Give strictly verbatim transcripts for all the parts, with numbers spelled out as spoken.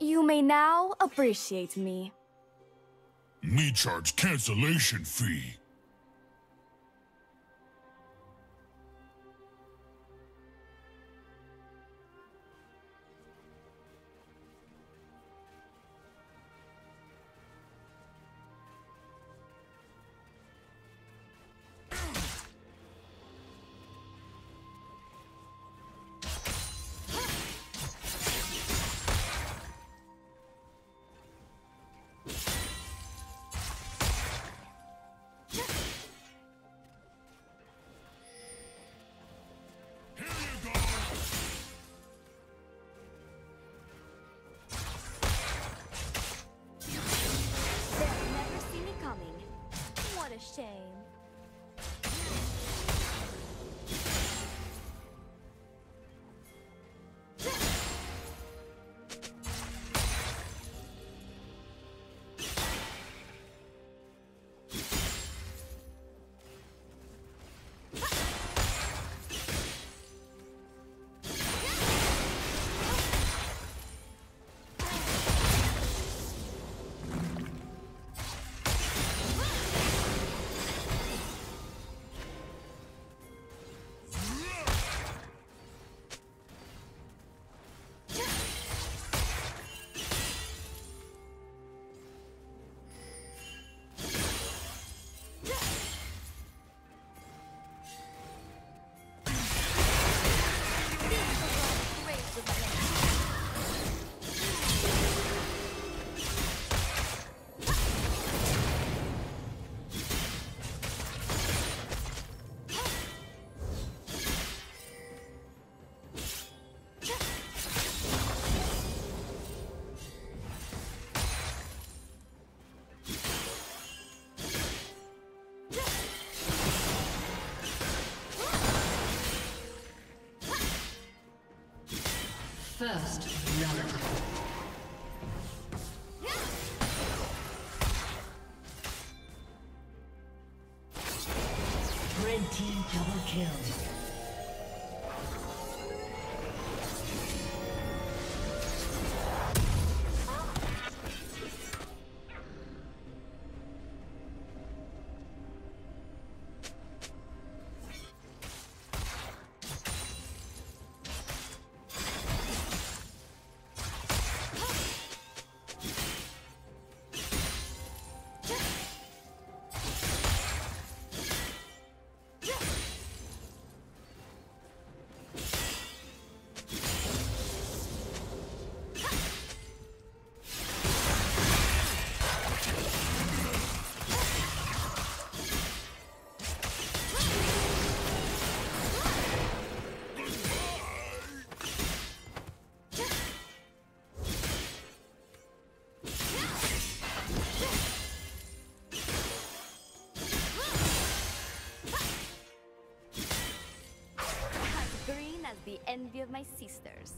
You may now appreciate me. Me charge cancellation fee. Shame. First round. Red team double kill. The envy of my sisters.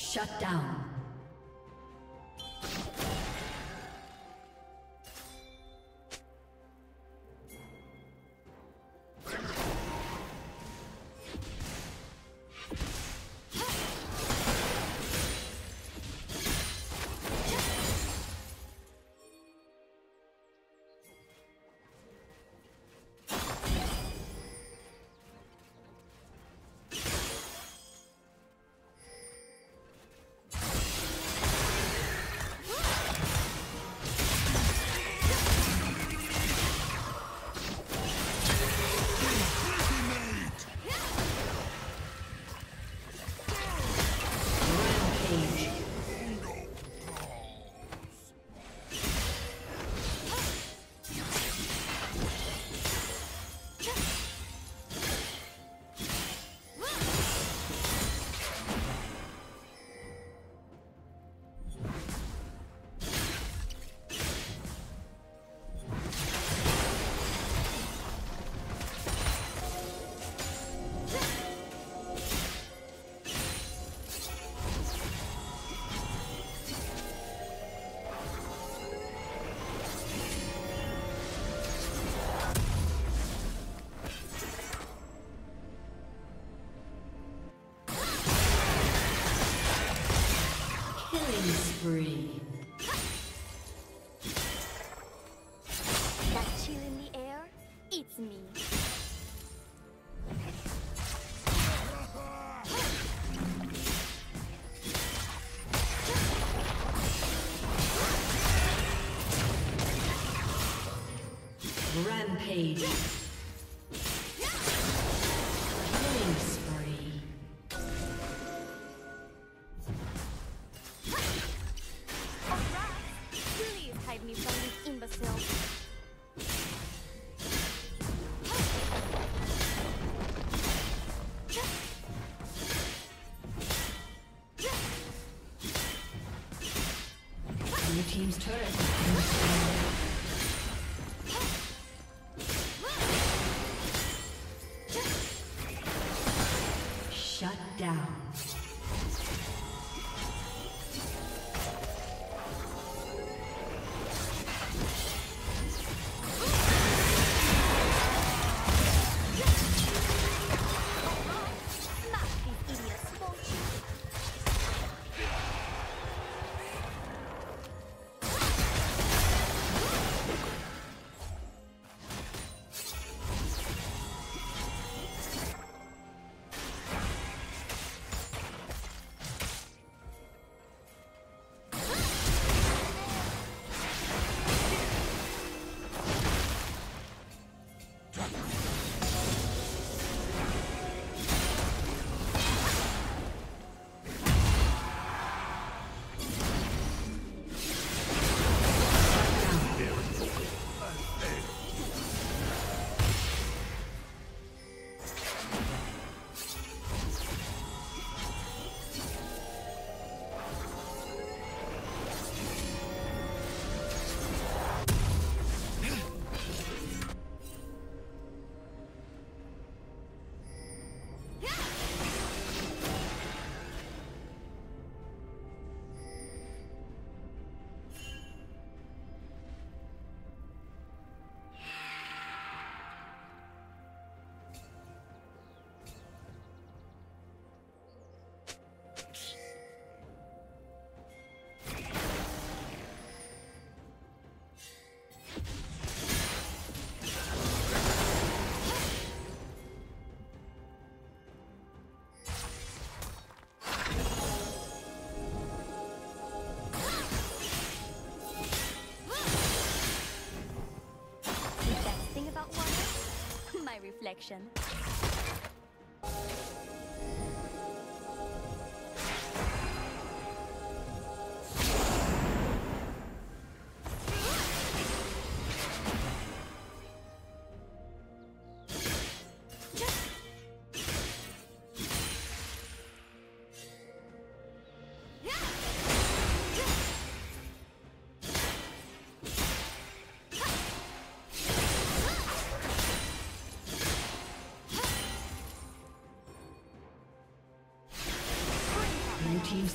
Shut down. Spree. That chill in the air, it's me. Rampage. Team's turret shut down. Reflection. Blue team's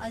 A